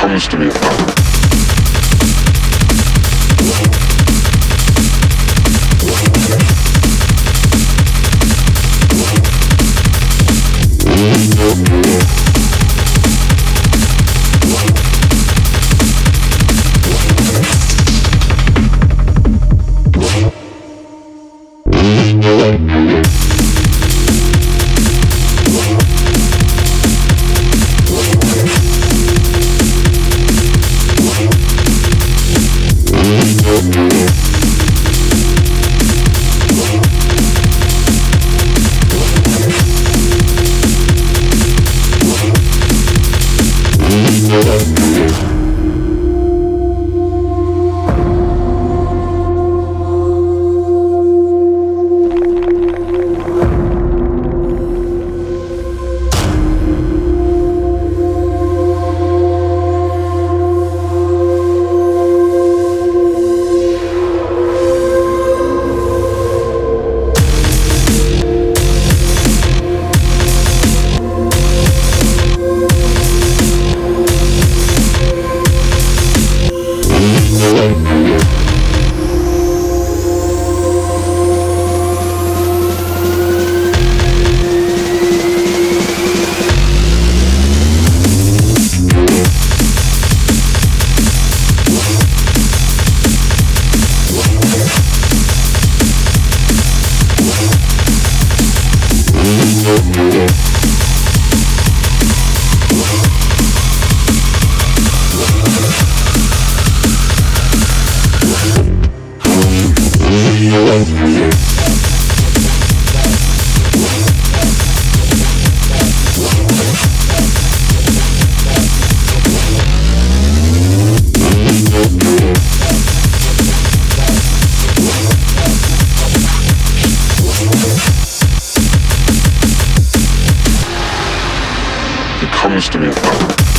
comes to me with power. Comes to me with power.